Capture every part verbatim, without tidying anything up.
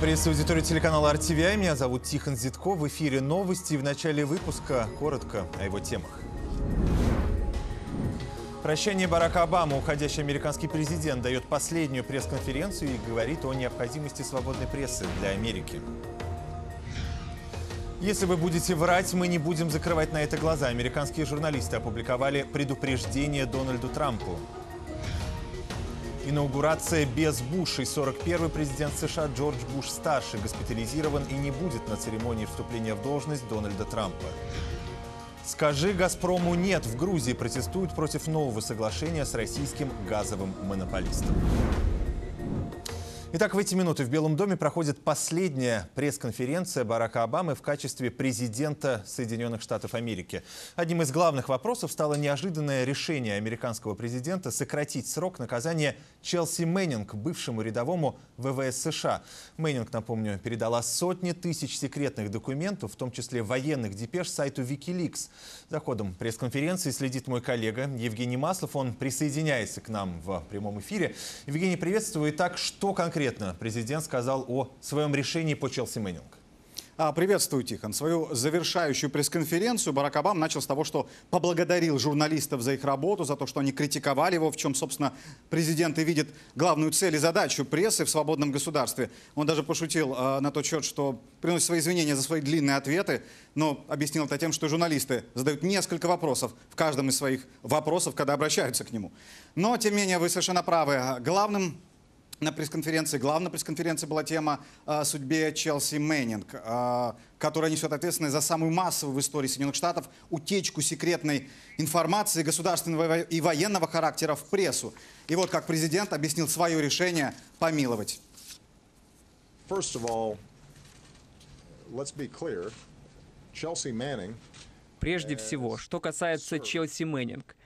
рады приветствовать аудиторию телеканала эр ти ви ай. Меня зовут Тихон Дзядко. В эфире новости. В начале выпуска коротко о его темах. Прощание Барака Обамы. Уходящий американский президент дает последнюю пресс-конференцию и говорит о необходимости свободной прессы для Америки. Если вы будете врать, мы не будем закрывать на это глаза. Американские журналисты опубликовали предупреждение Дональду Трампу. Инаугурация без Буша. сорок первый президент США Джордж Буш-старший госпитализирован и не будет на церемонии вступления в должность Дональда Трампа. «Скажи Газпрому нет» в Грузии протестуют против нового соглашения с российским газовым монополистом. Итак, в эти минуты в Белом доме проходит последняя пресс-конференция Барака Обамы в качестве президента Соединенных Штатов Америки. Одним из главных вопросов стало неожиданное решение американского президента сократить срок наказания Челси Мэннинг, бывшему рядовому вэ вэ эс США. Мэннинг, напомню, передала сотни тысяч секретных документов, в том числе военных депеш, сайту Wikileaks. За ходом пресс-конференции следит мой коллега Евгений Маслов. Он присоединяется к нам в прямом эфире. Евгений, приветствую. Итак, что конкретно? Конкретно президент сказал о своем решении по Челси Мэннинг. Приветствую, Тихон. Свою завершающую пресс-конференцию Барак Обама начал с того, что поблагодарил журналистов за их работу, за то, что они критиковали его, в чем, собственно, президент и видит главную цель и задачу прессы в свободном государстве. Он даже пошутил э, на тот счет, что приносит свои извинения за свои длинные ответы, но объяснил это тем, что журналисты задают несколько вопросов в каждом из своих вопросов, когда обращаются к нему. Но, тем не менее, вы совершенно правы. Главным На пресс-конференции, главной пресс-конференции была тема о судьбе Челси Мэннинг, которая несет ответственность за самую массовую в истории Соединенных Штатов утечку секретной информации государственного и военного характера в прессу. И вот как президент объяснил свое решение помиловать. First of all, let's be clear. Chelsea Manning... Прежде всего, что касается Челси Мэннинг.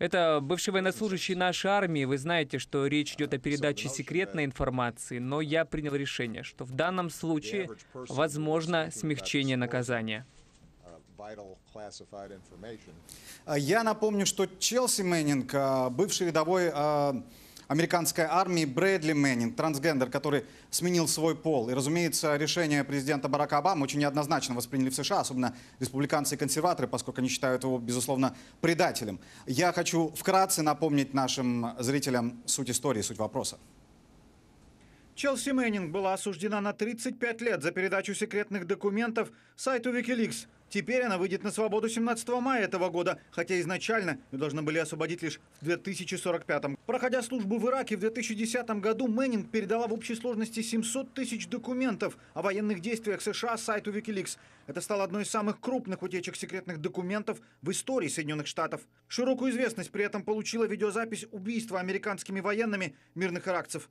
Это бывший военнослужащий нашей армии. Вы знаете, что речь идет о передаче секретной информации, но я принял решение, что в данном случае возможно смягчение наказания. Я напомню, что Челси Мэннинг, бывший рядовой американской армии Брэдли Мэннинг, трансгендер, который сменил свой пол. И, разумеется, решение президента Барака Обамы очень неоднозначно восприняли в США, особенно республиканцы и консерваторы, поскольку они считают его, безусловно, предателем. Я хочу вкратце напомнить нашим зрителям суть истории, суть вопроса. Челси Мэннинг была осуждена на тридцать пять лет за передачу секретных документов сайту Wikileaks. Теперь она выйдет на свободу семнадцатого мая этого года, хотя изначально ее должны были освободить лишь в две тысячи сорок пятом. Проходя службу в Ираке в две тысячи десятом году, Мэннинг передала в общей сложности семьсот тысяч документов о военных действиях США сайту Wikileaks. Это стало одной из самых крупных утечек секретных документов в истории Соединенных Штатов. Широкую известность при этом получила видеозапись убийства американскими военными мирных иракцев.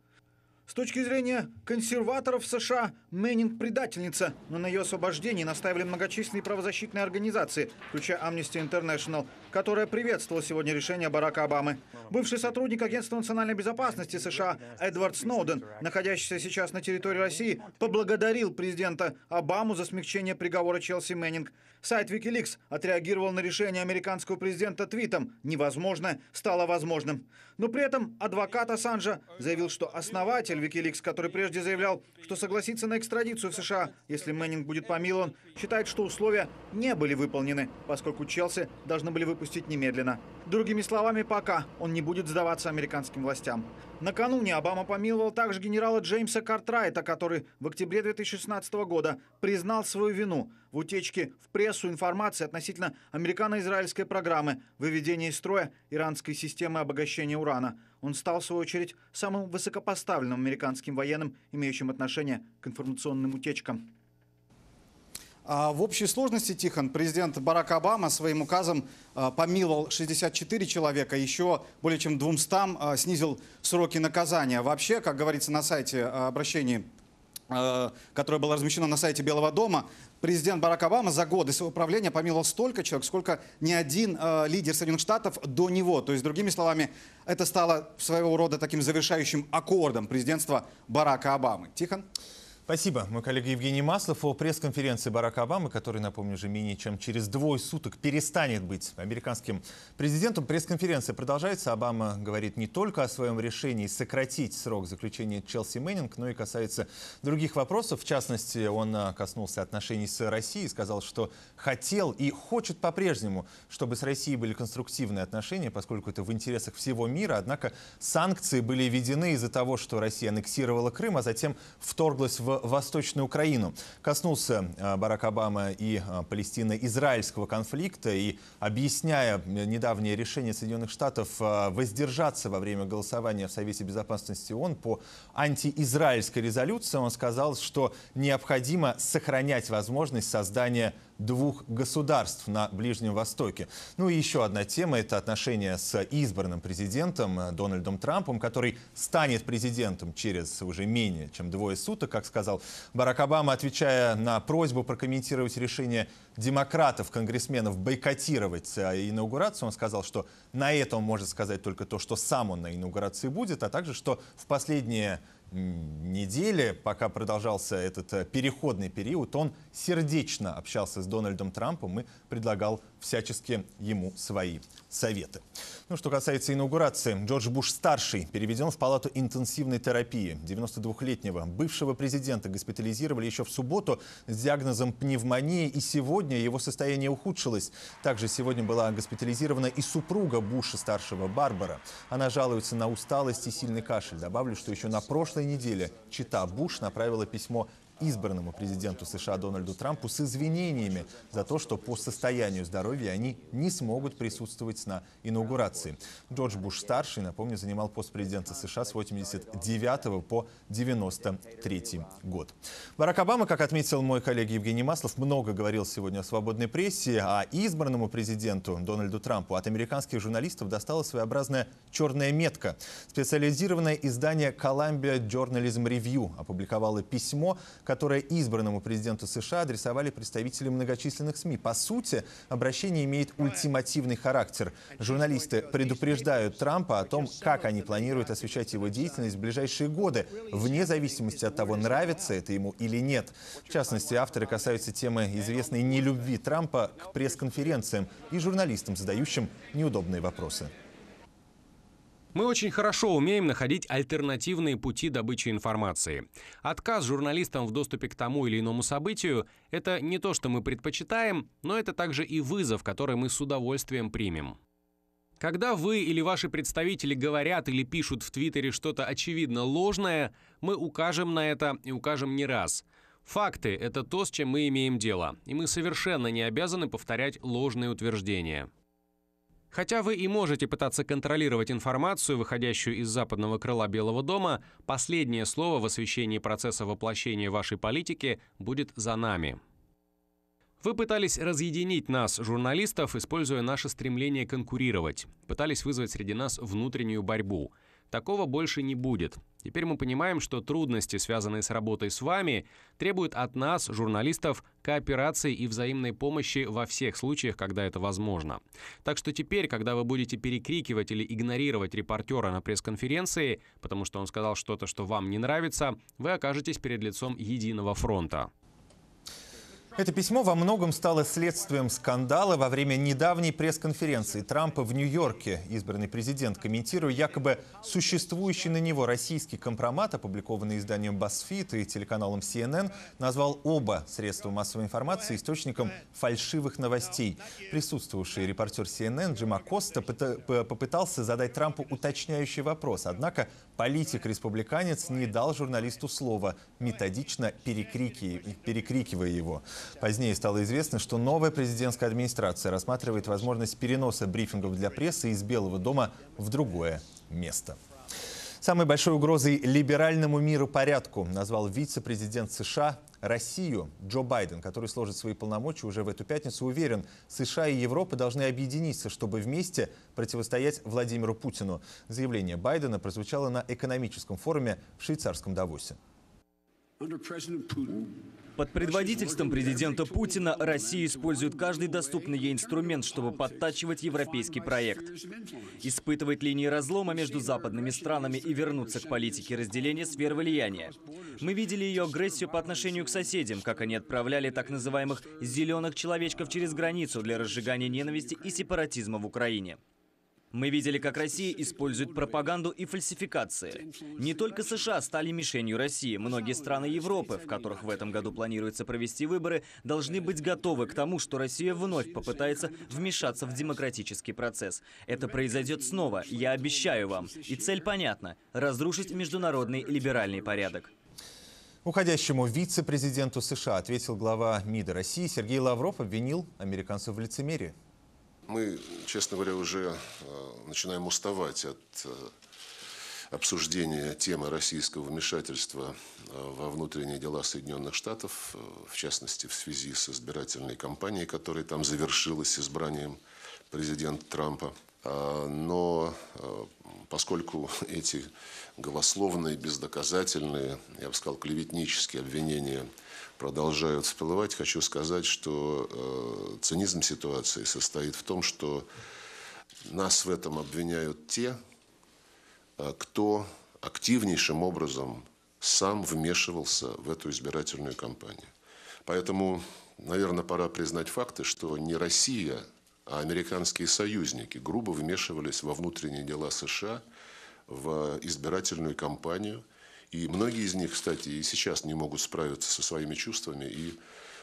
С точки зрения консерваторов США, Мэннинг – предательница, но на ее освобождении настаивали многочисленные правозащитные организации, включая Amnesty International, которая приветствовала сегодня решение Барака Обамы. Бывший сотрудник Агентства национальной безопасности США Эдвард Сноуден, находящийся сейчас на территории России, поблагодарил президента Обаму за смягчение приговора Челси Мэннинг. Сайт Wikileaks отреагировал на решение американского президента твитом «Невозможное стало возможным». Но при этом адвокат Ассанжа заявил, что основатель Wikileaks, который прежде заявлял, что согласится на экстрадицию в США, если Мэннинг будет помилован, считает, что условия не были выполнены, поскольку Челси должны были выпустить немедленно. Другими словами, пока он не будет сдаваться американским властям. Накануне Обама помиловал также генерала Джеймса Картрайта, который в октябре две тысячи шестнадцатого года признал свою вину в утечке в прессу информации относительно американо-израильской программы выведения из строя иранской системы обогащения урана. Он стал, в свою очередь, самым высокопоставленным американским военным, имеющим отношение к информационным утечкам. В общей сложности, Тихон, президент Барак Обама своим указом помиловал шестьдесят четыре человека, еще более чем двумстам снизил сроки наказания. Вообще, как говорится на сайте обращения, которое было размещено на сайте Белого дома, президент Барак Обама за годы своего правления помиловал столько человек, сколько ни один э, лидер Соединенных Штатов до него. То есть, другими словами, это стало своего рода таким завершающим аккордом президентства Барака Обамы. Тихон? Спасибо. Мой коллега Евгений Маслов о пресс-конференции Барака Обамы, который, напомню, уже менее чем через двое суток перестанет быть американским президентом. Пресс-конференция продолжается. Обама говорит не только о своем решении сократить срок заключения Челси Мэннинг, но и касается других вопросов. В частности, он коснулся отношений с Россией, сказал, что хотел и хочет по-прежнему, чтобы с Россией были конструктивные отношения, поскольку это в интересах всего мира. Однако санкции были введены из-за того, что Россия аннексировала Крым, а затем вторглась в Восточную Украину. Коснулся Барак Обама и палестино-израильского конфликта, и, объясняя недавнее решение Соединенных Штатов воздержаться во время голосования в Совете Безопасности ООН по антиизраильской резолюции, он сказал, что необходимо сохранять возможность создания двух государств на Ближнем Востоке. Ну и еще одна тема – это отношения с избранным президентом Дональдом Трампом, который станет президентом через уже менее чем двое суток, как сказал Барак Обама, отвечая на просьбу прокомментировать решение демократов, конгрессменов бойкотировать инаугурацию. Он сказал, что на это он может сказать только то, что сам он на инаугурации будет, а также, что в последние недели, пока продолжался этот переходный период, он сердечно общался с Дональдом Трампом и предлагал всячески ему свои советы. Ну, что касается инаугурации, Джордж Буш-старший переведен в палату интенсивной терапии. девяностодвухлетнего бывшего президента госпитализировали еще в субботу с диагнозом пневмонии, и сегодня его состояние ухудшилось. Также сегодня была госпитализирована и супруга Буша-старшего Барбара. Она жалуется на усталость и сильный кашель. Добавлю, что еще на прошлой неделе чета Буш направила письмо избранному президенту США Дональду Трампу с извинениями за то, что по состоянию здоровья они не смогут присутствовать на инаугурации. Джордж Буш-старший, напомню, занимал пост президента США с восемьдесят девятого по девяносто третий год. Барак Обама, как отметил мой коллега Евгений Маслов, много говорил сегодня о свободной прессе, а избранному президенту Дональду Трампу от американских журналистов досталась своеобразная черная метка. Специализированное издание Columbia Journalism Review опубликовало письмо, которое избранному президенту США адресовали представители многочисленных СМИ. По сути, обращение имеет ультимативный характер. Журналисты предупреждают Трампа о том, как они планируют освещать его деятельность в ближайшие годы, вне зависимости от того, нравится это ему или нет. В частности, авторы касаются темы известной нелюбви Трампа к пресс-конференциям и журналистам, задающим неудобные вопросы. Мы очень хорошо умеем находить альтернативные пути добычи информации. Отказ журналистам в доступе к тому или иному событию – это не то, что мы предпочитаем, но это также и вызов, который мы с удовольствием примем. Когда вы или ваши представители говорят или пишут в Твиттере что-то очевидно ложное, мы укажем на это и укажем не раз. Факты – это то, с чем мы имеем дело, и мы совершенно не обязаны повторять ложные утверждения. Хотя вы и можете пытаться контролировать информацию, выходящую из западного крыла Белого дома, последнее слово в освещении процесса воплощения вашей политики будет за нами. Вы пытались разъединить нас, журналистов, используя наше стремление конкурировать. Пытались вызвать среди нас внутреннюю борьбу. Такого больше не будет. Теперь мы понимаем, что трудности, связанные с работой с вами, требуют от нас, журналистов, кооперации и взаимной помощи во всех случаях, когда это возможно. Так что теперь, когда вы будете перекрикивать или игнорировать репортера на пресс-конференции, потому что он сказал что-то, что вам не нравится, вы окажетесь перед лицом единого фронта. Это письмо во многом стало следствием скандала во время недавней пресс-конференции Трампа в Нью-Йорке. Избранный президент, комментируя якобы существующий на него российский компромат, опубликованный изданием BuzzFeed и телеканалом си эн эн, назвал оба средства массовой информации источником фальшивых новостей. Присутствовавший репортер си эн эн Джима Коста попытался задать Трампу уточняющий вопрос. Однако политик-республиканец не дал журналисту слова, методично перекрикивая его. Позднее стало известно, что новая президентская администрация рассматривает возможность переноса брифингов для прессы из Белого дома в другое место. Самой большой угрозой либеральному миру порядку назвал вице-президент США Россию. Джо Байден, который сложит свои полномочия уже в эту пятницу, уверен, США и Европа должны объединиться, чтобы вместе противостоять Владимиру Путину. Заявление Байдена прозвучало на экономическом форуме в швейцарском Давосе. Под предводительством президента Путина Россия использует каждый доступный ей инструмент, чтобы подтачивать европейский проект. Испытывает линии разлома между западными странами и вернуться к политике разделения сфер влияния. Мы видели ее агрессию по отношению к соседям, как они отправляли так называемых «зеленых человечков» через границу для разжигания ненависти и сепаратизма в Украине. Мы видели, как Россия использует пропаганду и фальсификации. Не только США стали мишенью России. Многие страны Европы, в которых в этом году планируется провести выборы, должны быть готовы к тому, что Россия вновь попытается вмешаться в демократический процесс. Это произойдет снова, я обещаю вам. И цель понятна – разрушить международный либеральный порядок. Уходящему вице-президенту США ответил глава МИДа России Сергей Лавров, обвинил американцев в лицемерии. Мы, честно говоря, уже начинаем уставать от обсуждения темы российского вмешательства во внутренние дела Соединенных Штатов, в частности, в связи с избирательной кампанией, которая там завершилась избранием президента Трампа. Но поскольку эти голословные, бездоказательные, я бы сказал, клеветнические обвинения продолжают всплывать, хочу сказать, что цинизм ситуации состоит в том, что нас в этом обвиняют те, кто активнейшим образом сам вмешивался в эту избирательную кампанию. Поэтому, наверное, пора признать факты, что не Россия, а американские союзники грубо вмешивались во внутренние дела США, в избирательную кампанию. И многие из них, кстати, и сейчас не могут справиться со своими чувствами и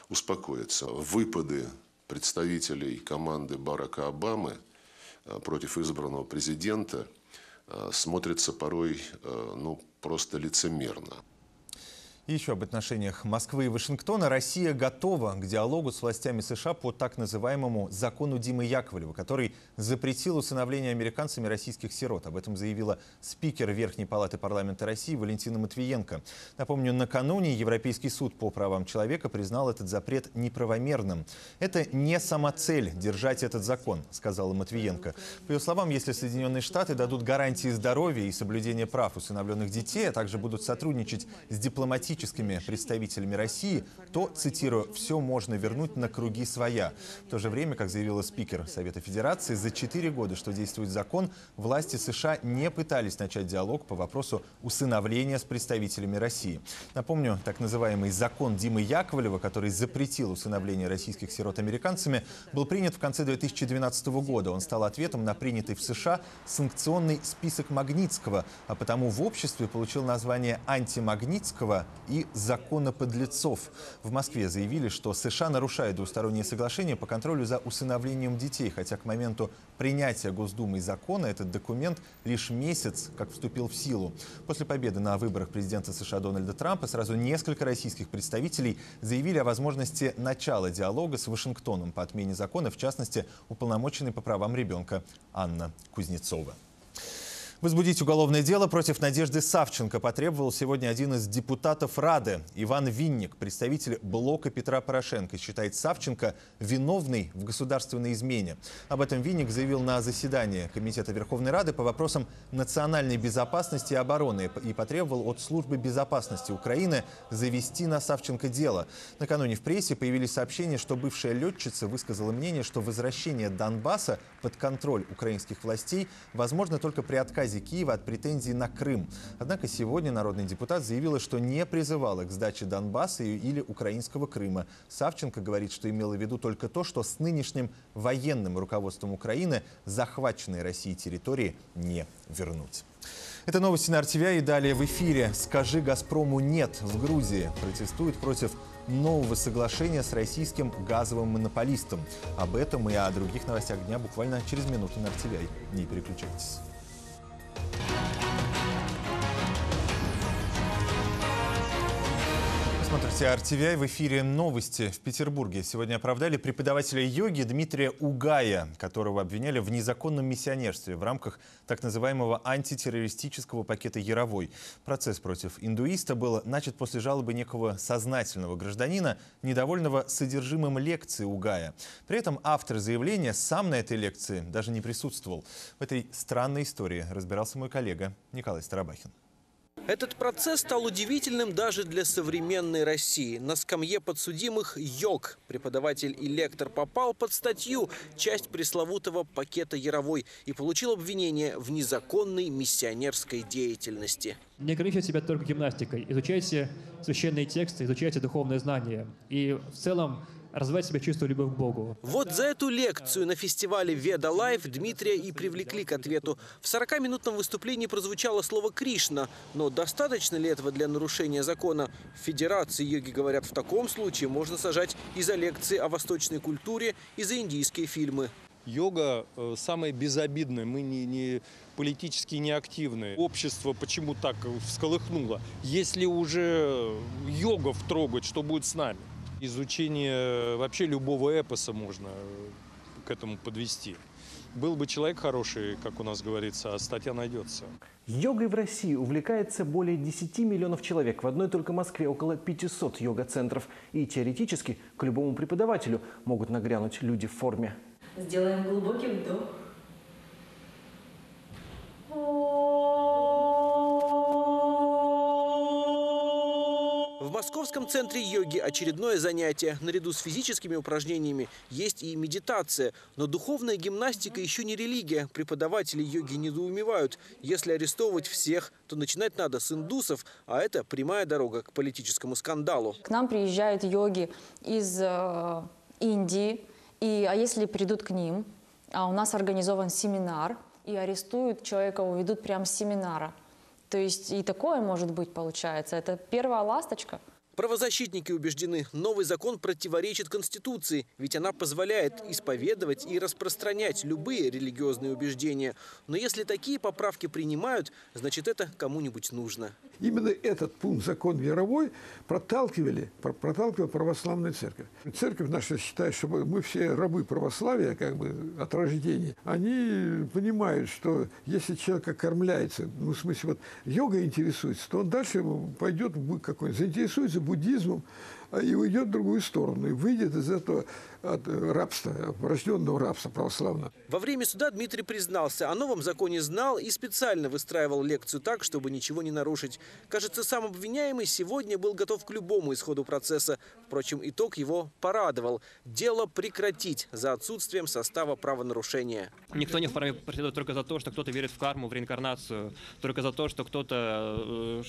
успокоиться. Выпады представителей команды Барака Обамы против избранного президента смотрятся порой, ну, просто лицемерно. И еще об отношениях Москвы и Вашингтона. Россия готова к диалогу с властями США по так называемому закону Димы Яковлева, который запретил усыновление американцами российских сирот. Об этом заявила спикер Верхней палаты парламента России Валентина Матвиенко. Напомню, накануне Европейский суд по правам человека признал этот запрет неправомерным. «Это не самоцель держать этот закон», сказала Матвиенко. По ее словам, если Соединенные Штаты дадут гарантии здоровья и соблюдения прав усыновленных детей, а также будут сотрудничать с дипломатическими представителями России, то, цитирую, «все можно вернуть на круги своя». В то же время, как заявила спикер Совета Федерации, за четыре года, что действует закон, власти США не пытались начать диалог по вопросу усыновления с представителями России. Напомню, так называемый закон Димы Яковлева, который запретил усыновление российских сирот американцами, был принят в конце две тысячи двенадцатого года. Он стал ответом на принятый в США санкционный список Магнитского, а потому в обществе получил название «антимагнитского» и законоподлецов. В Москве заявили, что США нарушают двусторонние соглашения по контролю за усыновлением детей, хотя к моменту принятия Госдумой закона этот документ лишь месяц как вступил в силу. После победы на выборах президента США Дональда Трампа сразу несколько российских представителей заявили о возможности начала диалога с Вашингтоном по отмене закона, в частности, уполномоченный по правам ребенка Анна Кузнецова. Возбудить уголовное дело против Надежды Савченко потребовал сегодня один из депутатов Рады. Иван Винник, представитель блока Петра Порошенко, считает Савченко виновной в государственной измене. Об этом Винник заявил на заседании Комитета Верховной Рады по вопросам национальной безопасности и обороны и потребовал от Службы безопасности Украины завести на Савченко дело. Накануне в прессе появились сообщения, что бывшая летчица высказала мнение, что возвращение Донбасса под контроль украинских властей возможно только при отказе Киева от претензий на Крым. Однако сегодня народный депутат заявила, что не призывала к сдаче Донбасса или украинского Крыма. Савченко говорит, что имела в виду только то, что с нынешним военным руководством Украины захваченные Россией территории не вернуть. Это новости на эр ти ви ай и далее в эфире. «Скажи Газпрому нет» в Грузии протестуют против нового соглашения с российским газовым монополистом. Об этом и о других новостях дня буквально через минуту на эр ти ви ай. Не переключайтесь. Смотрите эр ти ви ай, в эфире новости. В Петербурге сегодня оправдали преподавателя йоги Дмитрия Угая, которого обвиняли в незаконном миссионерстве в рамках так называемого антитеррористического пакета «Яровой». Процесс против индуиста был начат после жалобы некого сознательного гражданина, недовольного содержимым лекции Угая. При этом автор заявления сам на этой лекции даже не присутствовал. В этой странной истории разбирался мой коллега Николай Старобахин. Этот процесс стал удивительным даже для современной России. На скамье подсудимых йог. Преподаватель и лектор попал под статью, часть пресловутого пакета Яровой, и получил обвинение в незаконной миссионерской деятельности. Не ограничивайте себя только гимнастикой. Изучайте священные тексты, изучайте духовные знания. И в целом развивать себя чувство любви к Богу. Вот за эту лекцию на фестивале «Веда Лайф» Дмитрия и привлекли к ответу. В сорокаминутном выступлении прозвучало слово «Кришна». Но достаточно ли этого для нарушения закона? В Федерации йоги говорят, в таком случае можно сажать и за лекции о восточной культуре, и за индийские фильмы. Йога самая безобидная, мы не, не политически неактивные. Общество почему так всколыхнуло? Если уже йогов трогать, что будет с нами? Изучение вообще любого эпоса можно к этому подвести. Был бы человек хороший, как у нас говорится, а статья найдется. Йогой в России увлекается более десяти миллионов человек. В одной только Москве около пятисот йога-центров. И теоретически к любому преподавателю могут нагрянуть люди в форме. Сделаем глубокий вдох. В Московском центре йоги очередное занятие. Наряду с физическими упражнениями есть и медитация. Но духовная гимнастика еще не религия. Преподаватели йоги недоумевают. Если арестовывать всех, то начинать надо с индусов. А это прямая дорога к политическому скандалу. К нам приезжают йоги из э, Индии. И, а если придут к ним, а у нас организован семинар, и арестуют человека, уведут прямо с семинара. То есть и такое может быть, получается. Это первая ласточка. Правозащитники убеждены, новый закон противоречит Конституции, ведь она позволяет исповедовать и распространять любые религиозные убеждения. Но если такие поправки принимают, значит это кому-нибудь нужно. Именно этот пункт, закон Яровой, проталкивали, проталкивала православная церковь. Церковь наша считает, что мы все рабы православия, как бы от рождения. Они понимают, что если человек окормляется, ну, в смысле, вот йога интересуется, то он дальше пойдет какой-нибудь, заинтересуется буддизмом и уйдет в другую сторону, и выйдет из этого от рабства, рожденного рабства православного. Во время суда Дмитрий признался, о новом законе знал и специально выстраивал лекцию так, чтобы ничего не нарушить. Кажется, сам обвиняемый сегодня был готов к любому исходу процесса. Впрочем, итог его порадовал. Дело прекратить за отсутствием состава правонарушения. Никто не вправе преследовать только за то, что кто-то верит в карму, в реинкарнацию, только за то, что кто-то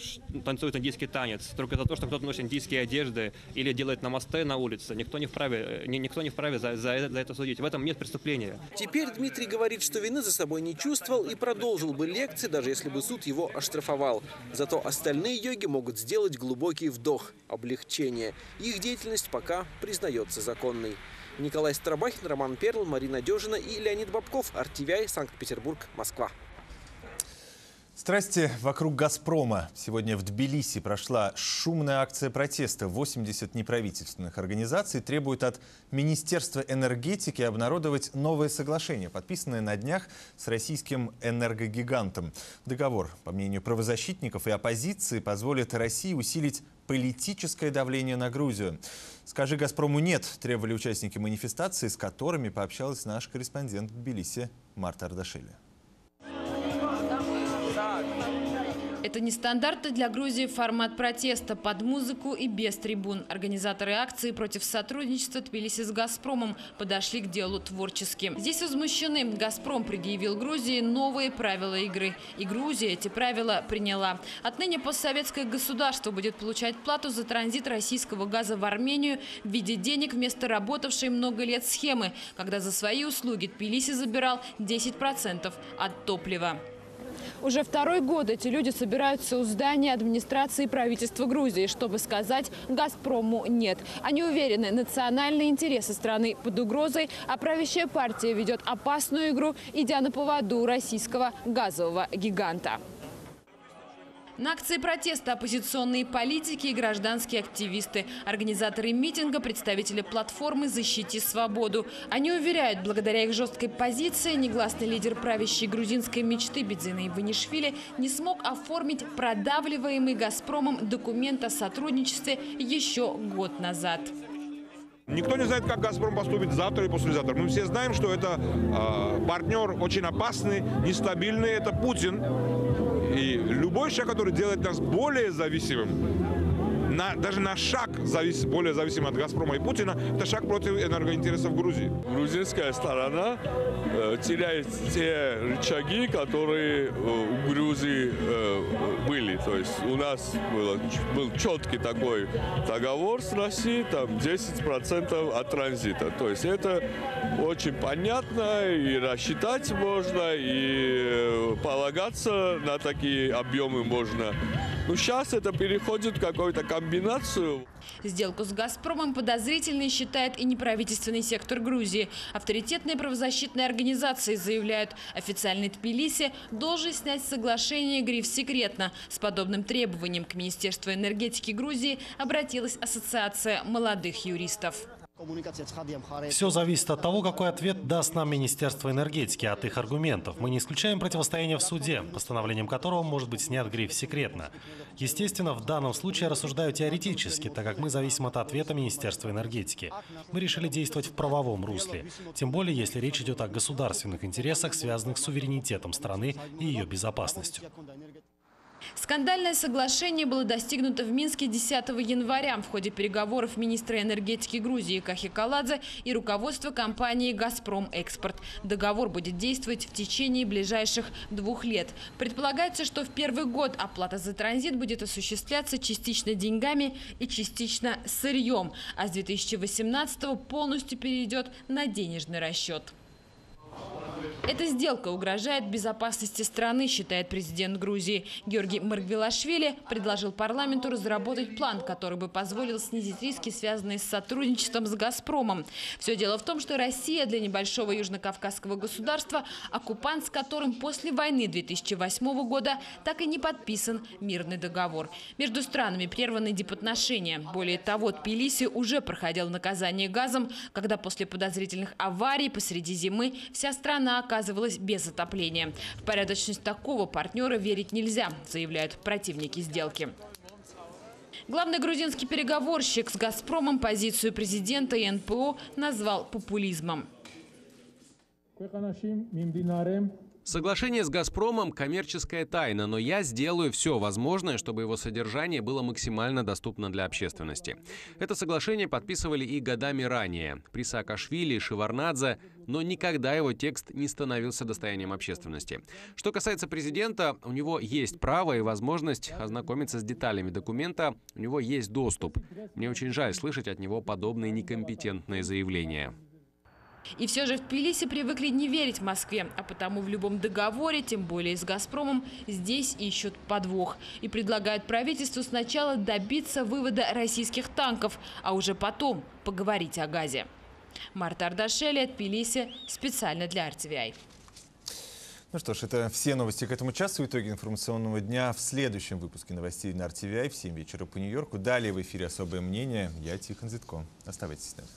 танцует индийский танец, только за то, что кто-то носит индийские одежды или делает намасте на улице. Никто не вправе, никто не вправе за, за, это, за это судить. В этом нет преступления. Теперь Дмитрий говорит, что вины за собой не чувствовал и продолжил бы лекции, даже если бы суд его оштрафовал. Зато остальные йоги могут сделать глубокий вдох, облегчение. Их деятельность пока признается законной. Николай Старобахин, Роман Перл, Марина Дежина и Леонид Бобков. эр ти ви ай, Санкт-Петербург, Москва. Страсти вокруг «Газпрома». Сегодня в Тбилиси прошла шумная акция протеста. восемьдесят неправительственных организаций требуют от Министерства энергетики обнародовать новое соглашение, подписанное на днях с российским энергогигантом. Договор, по мнению правозащитников и оппозиции, позволит России усилить политическое давление на Грузию. «Скажи «Газпрому» нет», требовали участники манифестации, с которыми пообщалась наш корреспондент в Тбилиси Марта Ардашели. Это нестандартный для Грузии формат протеста под музыку и без трибун. Организаторы акции против сотрудничества Тбилиси с «Газпромом» подошли к делу творчески. Здесь возмущены. «Газпром» предъявил Грузии новые правила игры. И Грузия эти правила приняла. Отныне постсоветское государство будет получать плату за транзит российского газа в Армению в виде денег вместо работавшей много лет схемы, когда за свои услуги Тбилиси забирал десять процентов от топлива. Уже второй год эти люди собираются у здания администрации правительства Грузии, чтобы сказать «Газпрому» нет. Они уверены, национальные интересы страны под угрозой, а правящая партия ведет опасную игру, идя на поводу российского газового гиганта. На акции протеста оппозиционные политики и гражданские активисты, организаторы митинга, представители платформы «Защити свободу». Они уверяют, благодаря их жесткой позиции негласный лидер правящей грузинской мечты Бидзина Иванишвили не смог оформить продавливаемый «Газпромом» документ о сотрудничестве еще год назад. Никто не знает, как «Газпром» поступит завтра и послезавтра. Мы все знаем, что это э, партнер очень опасный, нестабильный, это Путин. И любой шаг, который делает нас более зависимым, на, даже на шаг завис, более зависимым от «Газпрома» и Путина, это шаг против энергоинтересов Грузии. Грузинская сторона э, теряет те рычаги, которые э, у Грузии э, были. То есть у нас было, был четкий такой договор с Россией, там десять процентов от транзита. То есть это очень понятно, и рассчитать можно, и полагаться на такие объемы можно. Но сейчас это переходит в какую-то комбинацию. Сделку с «Газпромом» подозрительной считает и неправительственный сектор Грузии. Авторитетные правозащитные организации заявляют, официальный Тбилиси должен снять соглашение гриф «Секретно». С подобным требованием к Министерству энергетики Грузии обратилась Ассоциация молодых юристов. Все зависит от того, какой ответ даст нам Министерство энергетики, от их аргументов. Мы не исключаем противостояние в суде, постановлением которого может быть снят гриф «Секретно». Естественно, в данном случае я рассуждаю теоретически, так как мы зависим от ответа Министерства энергетики. Мы решили действовать в правовом русле, тем более если речь идет о государственных интересах, связанных с суверенитетом страны и ее безопасностью. Скандальное соглашение было достигнуто в Минске десятого января в ходе переговоров министра энергетики Грузии Кахи Каладзе и руководства компании «Газпром Экспорт». Договор будет действовать в течение ближайших двух лет. Предполагается, что в первый год оплата за транзит будет осуществляться частично деньгами и частично сырьем, а с две тысячи восемнадцатого полностью перейдет на денежный расчет. Эта сделка угрожает безопасности страны, считает президент Грузии. Георгий Маргвелашвили предложил парламенту разработать план, который бы позволил снизить риски, связанные с сотрудничеством с «Газпромом». Все дело в том, что Россия для небольшого южнокавказского государства – оккупант, с которым после войны две тысячи восьмого года так и не подписан мирный договор. Между странами прерваны дипотношения. Более того, Тбилиси уже проходил наказание газом, когда после подозрительных аварий посреди зимы вся страна оказывалась без отопления. В порядочность такого партнера верить нельзя, заявляют противники сделки. Главный грузинский переговорщик с «Газпромом» позицию президента и эн пэ о назвал популизмом. Соглашение с «Газпромом» – коммерческая тайна, но я сделаю все возможное, чтобы его содержание было максимально доступно для общественности. Это соглашение подписывали и годами ранее – при Саакашвили, Шеварнадзе, но никогда его текст не становился достоянием общественности. Что касается президента, у него есть право и возможность ознакомиться с деталями документа, у него есть доступ. Мне очень жаль слышать от него подобные некомпетентные заявления. И все же в Тбилиси привыкли не верить в Москве, а потому в любом договоре, тем более с «Газпромом», здесь ищут подвох. И предлагают правительству сначала добиться вывода российских танков, а уже потом поговорить о газе. Марта Ардашели, от Тбилиси, специально для эр ти ви ай. Ну что ж, это все новости к этому часу. Итоги информационного дня в следующем выпуске новостей на эр ти ви ай в семь вечера по Нью-Йорку. Далее в эфире «Особое мнение». Я Тихон Дзядко. Оставайтесь с нами.